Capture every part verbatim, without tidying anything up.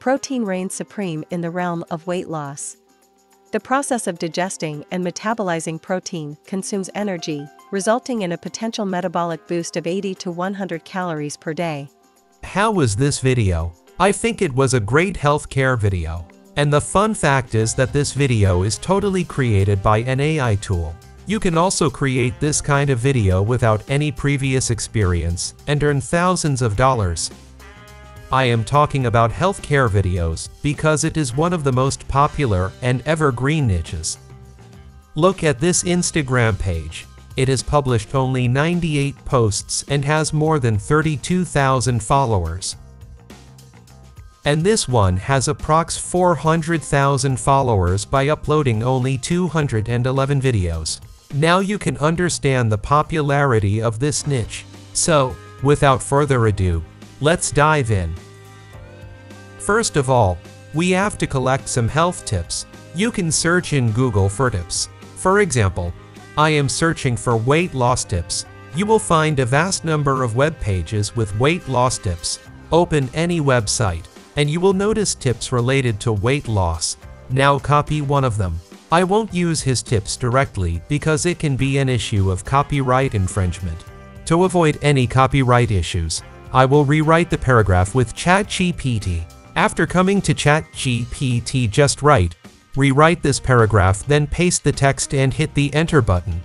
protein reigns supreme in the realm of weight loss. The process of digesting and metabolizing protein consumes energy, resulting in a potential metabolic boost of eighty to one hundred calories per day. How was this video? I think it was a great healthcare video. And the fun fact is that this video is totally created by an A I tool. You can also create this kind of video without any previous experience and earn thousands of dollars. I am talking about healthcare videos because it is one of the most popular and evergreen niches. Look at this Instagram page. It has published only ninety-eight posts and has more than thirty-two thousand followers. And this one has approx four hundred thousand followers by uploading only two hundred eleven videos. Now you can understand the popularity of this niche. So, without further ado, let's dive in. First of all, we have to collect some health tips. You can search in Google for tips. For example, I am searching for weight loss tips. You will find a vast number of web pages with weight loss tips. Open any website, and you will notice tips related to weight loss. Now copy one of them. I won't use his tips directly because it can be an issue of copyright infringement. To avoid any copyright issues, I will rewrite the paragraph with ChatGPT. After coming to ChatGPT just right, rewrite this paragraph, then paste the text and hit the enter button.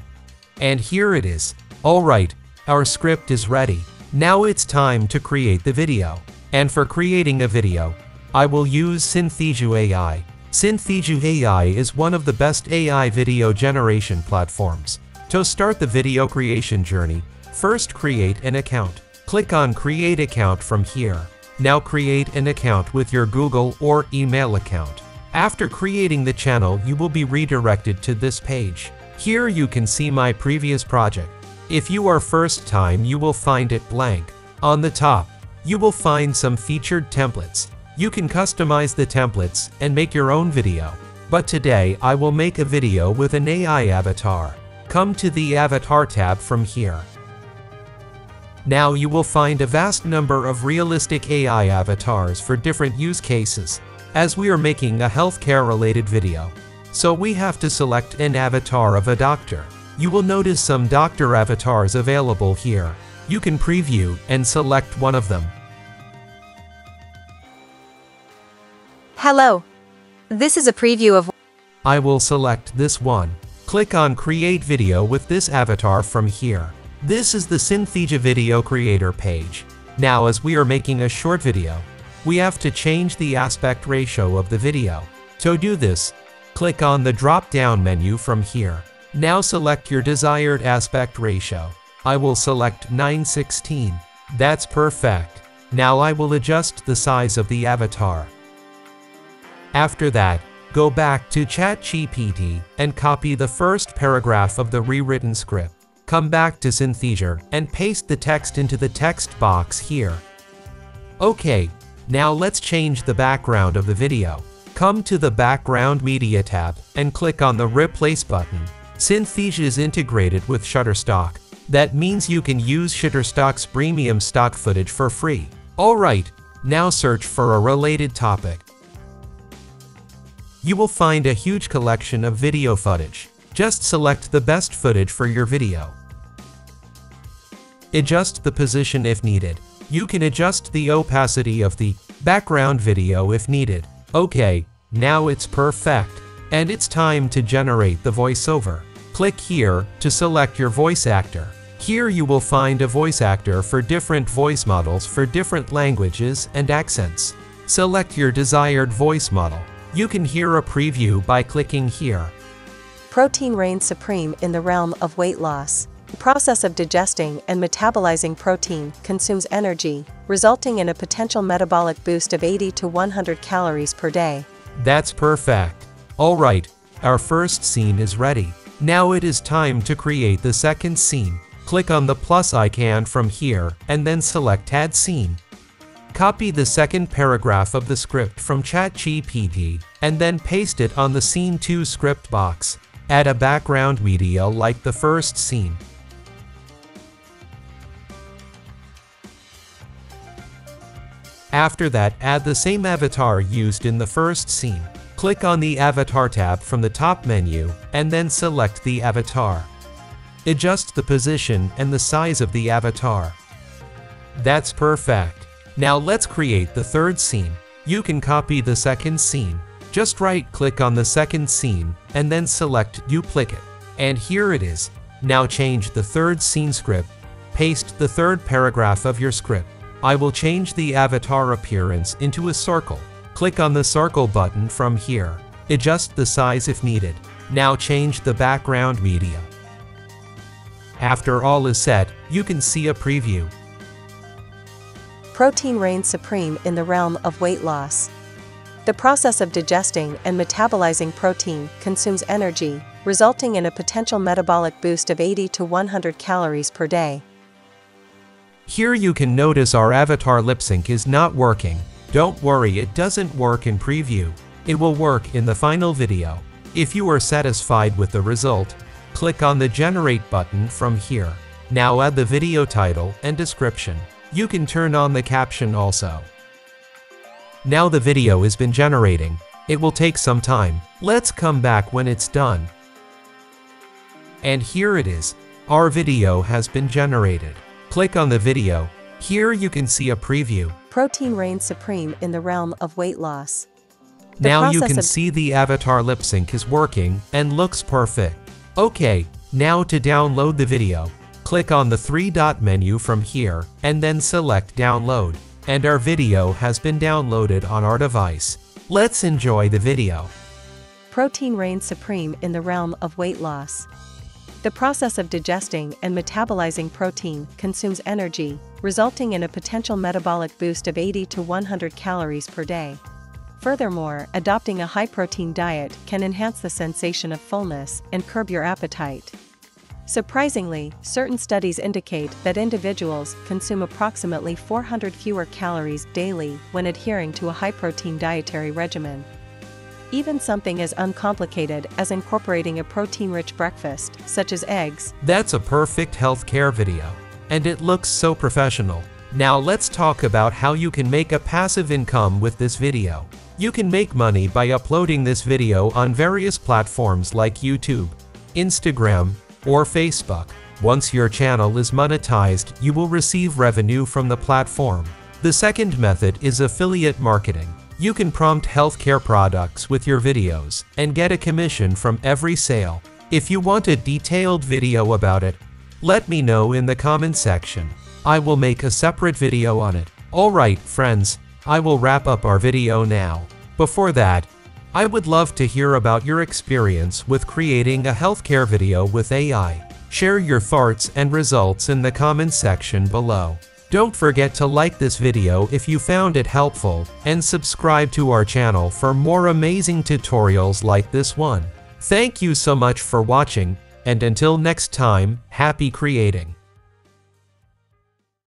And here it is. Alright, our script is ready. Now it's time to create the video. And for creating a video, I will use Synthesia A I. Synthesia A I is one of the best A I video generation platforms. To start the video creation journey, first create an account. Click on Create Account from here. Now create an account with your Google or email account. After creating the channel, you will be redirected to this page. Here you can see my previous project. If you are first time, you will find it blank. On the top, you will find some featured templates. You can customize the templates and make your own video. But today I will make a video with an A I avatar. Come to the Avatar tab from here. Now you will find a vast number of realistic A I avatars for different use cases. As we are making a healthcare related video, so we have to select an avatar of a doctor. You will notice some doctor avatars available here. You can preview and select one of them. Hello. This is a preview of... I will select this one. Click on Create Video with this avatar from here. This is the Synthesia Video Creator page. Now as we are making a short video, we have to change the aspect ratio of the video. To do this, click on the drop-down menu from here. Now select your desired aspect ratio. I will select nine sixteen. That's perfect. Now I will adjust the size of the avatar. After that, go back to ChatGPT and copy the first paragraph of the rewritten script. Come back to Synthesia and paste the text into the text box here. Okay, now let's change the background of the video. Come to the Background Media tab and click on the Replace button. Synthesia is integrated with Shutterstock. That means you can use Shutterstock's premium stock footage for free. Alright, now search for a related topic. You will find a huge collection of video footage. Just select the best footage for your video. Adjust the position if needed. You can adjust the opacity of the background video if needed. Okay, now it's perfect. And it's time to generate the voiceover. Click here to select your voice actor. Here you will find a voice actor for different voice models for different languages and accents. Select your desired voice model. You can hear a preview by clicking here. Protein reigns supreme in the realm of weight loss. The process of digesting and metabolizing protein consumes energy, resulting in a potential metabolic boost of eighty to one hundred calories per day. That's perfect. Alright, our first scene is ready. Now it is time to create the second scene. Click on the plus icon from here and then select Add Scene. Copy the second paragraph of the script from ChatGPT and then paste it on the Scene two script box. Add a background media like the first scene. After that, add the same avatar used in the first scene. Click on the Avatar tab from the top menu, and then select the avatar. Adjust the position and the size of the avatar. That's perfect. Now let's create the third scene. You can copy the second scene. Just right-click on the second scene, and then select Duplicate. And here it is. Now change the third scene script. Paste the third paragraph of your script. I will change the avatar appearance into a circle. Click on the circle button from here. Adjust the size if needed. Now change the background media. After all is set, you can see a preview. Protein reigns supreme in the realm of weight loss. The process of digesting and metabolizing protein consumes energy, resulting in a potential metabolic boost of eighty to one hundred calories per day. Here you can notice our avatar lip sync is not working. Don't worry, it doesn't work in preview. It will work in the final video. If you are satisfied with the result, click on the Generate button from here. Now add the video title and description. You can turn on the caption also. Now the video has been generating. It will take some time. Let's come back when it's done. And here it is. Our video has been generated. Click on the video. Here you can see a preview. Protein reigns supreme in the realm of weight loss. The now you can see the avatar lip sync is working and looks perfect. Okay, now to download the video. Click on the three-dot menu from here and then select Download. And our video has been downloaded on our device. Let's enjoy the video. Protein reigns supreme in the realm of weight loss. The process of digesting and metabolizing protein consumes energy, resulting in a potential metabolic boost of eighty to one hundred calories per day. Furthermore, adopting a high-protein diet can enhance the sensation of fullness and curb your appetite. Surprisingly, certain studies indicate that individuals consume approximately four hundred fewer calories daily when adhering to a high-protein dietary regimen. Even something as uncomplicated as incorporating a protein-rich breakfast, such as eggs. That's a perfect healthcare video. And it looks so professional. Now let's talk about how you can make a passive income with this video. You can make money by uploading this video on various platforms like YouTube, Instagram, or Facebook. Once your channel is monetized, you will receive revenue from the platform. The second method is affiliate marketing. You can prompt healthcare products with your videos and get a commission from every sale. If you want a detailed video about it, let me know in the comment section. I will make a separate video on it. Alright friends, I will wrap up our video now. Before that, I would love to hear about your experience with creating a healthcare video with A I. Share your thoughts and results in the comment section below. Don't forget to like this video if you found it helpful, and subscribe to our channel for more amazing tutorials like this one. Thank you so much for watching, and until next time, happy creating!